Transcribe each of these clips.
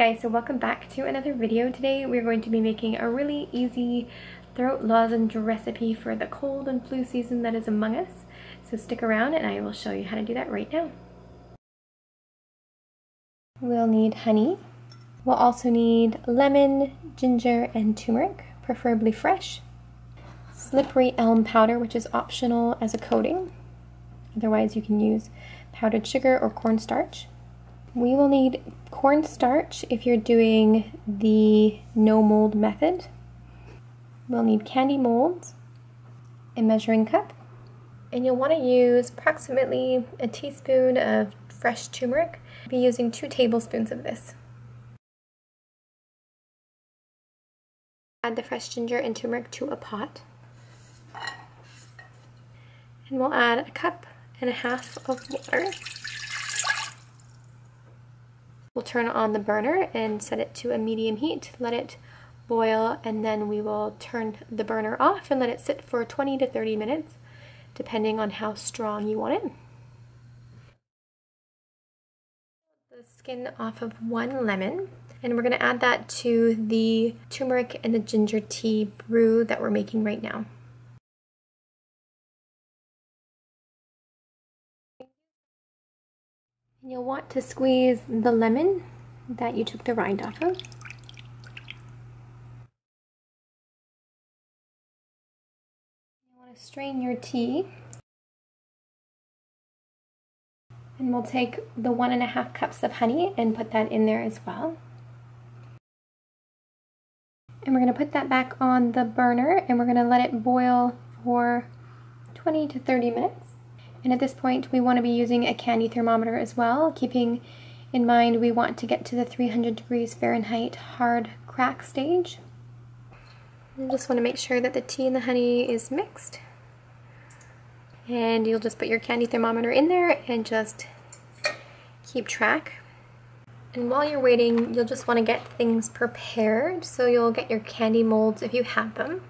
guys, so welcome back to another video. Today we're going to be making a really easy throat lozenge recipe for the cold and flu season that is among us. So stick around and I will show you how to do that right now. We'll need honey. We'll also need lemon, ginger, and turmeric, preferably fresh. Slippery elm powder, which is optional as a coating. Otherwise you can use powdered sugar or cornstarch. We will need cornstarch if you're doing the no mold method. We'll need candy molds, a measuring cup, and you'll want to use approximately a teaspoon of fresh turmeric. I'll be using 2 tablespoons of this. Add the fresh ginger and turmeric to a pot. And we'll add 1.5 cups of water. We'll turn on the burner and set it to a medium heat, let it boil, and then we will turn the burner off and let it sit for 20 to 30 minutes, depending on how strong you want it. The skin off of 1 lemon, and we're going to add that to the turmeric and the ginger tea brew that we're making right now. You'll want to squeeze the lemon that you took the rind off of. You want to strain your tea. And we'll take the 1.5 cups of honey and put that in there as well. And we're going to put that back on the burner and we're going to let it boil for 20 to 30 minutes. And at this point, we want to be using a candy thermometer as well, keeping in mind we want to get to the 300 degrees Fahrenheit hard crack stage. You just want to make sure that the tea and the honey is mixed. And you'll just put your candy thermometer in there and just keep track. And while you're waiting, you'll just want to get things prepared. So you'll get your candy molds if you have them.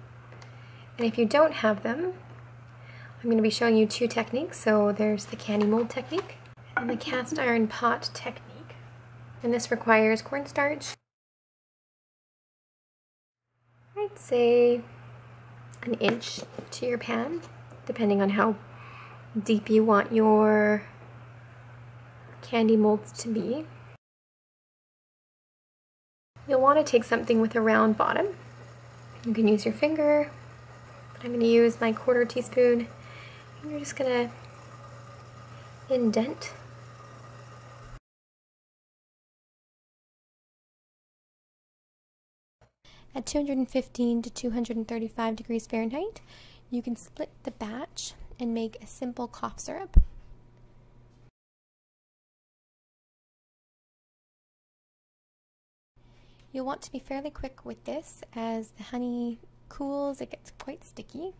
And if you don't have them, I'm going to be showing you 2 techniques. So there's the candy mold technique and the cast iron pot technique. And this requires cornstarch. I'd say 1 inch to your pan, depending on how deep you want your candy molds to be. You'll want to take something with a round bottom. You can use your finger, but I'm going to use my 1/4 teaspoon. You're just gonna indent. At 215 to 235 degrees Fahrenheit, you can split the batch and make a simple cough syrup. You'll want to be fairly quick with this. As the honey cools, it gets quite sticky.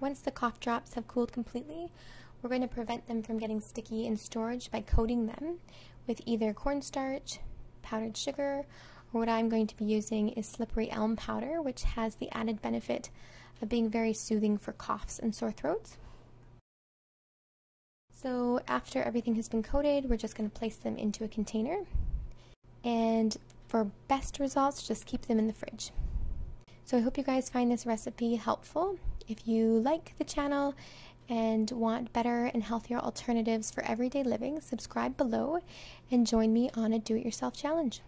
Once the cough drops have cooled completely, we're going to prevent them from getting sticky in storage by coating them with either cornstarch, powdered sugar, or what I'm going to be using is slippery elm powder, which has the added benefit of being very soothing for coughs and sore throats. So after everything has been coated, we're just going to place them into a container. And for best results, just keep them in the fridge. So I hope you guys find this recipe helpful. If you like the channel and want better and healthier alternatives for everyday living, subscribe below and join me on a do-it-yourself challenge.